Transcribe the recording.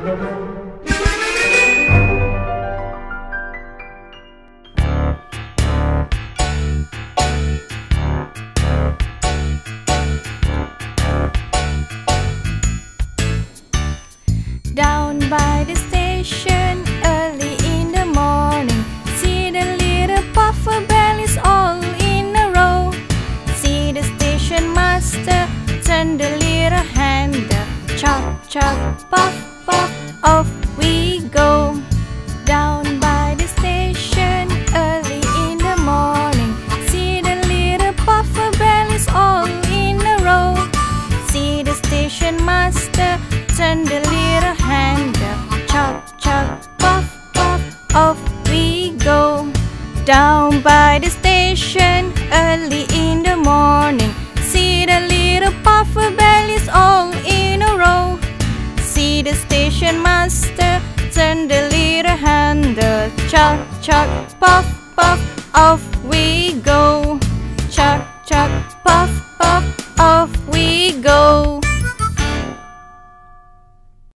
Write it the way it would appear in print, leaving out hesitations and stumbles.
Down by the station, early in the morning, see the little puffer bellies all in a row. See the station master turn the little handle, chop chop puff puff, off we go. Down by the station, early in the morning, see the little puffer bellies all in a row. See the station master turn the little handle, chop chop puff puff, off we go. Down by the station, early in the morning, see the little puffer bellies all in a row. See the station master turn the little handle, chop chop puff puff, off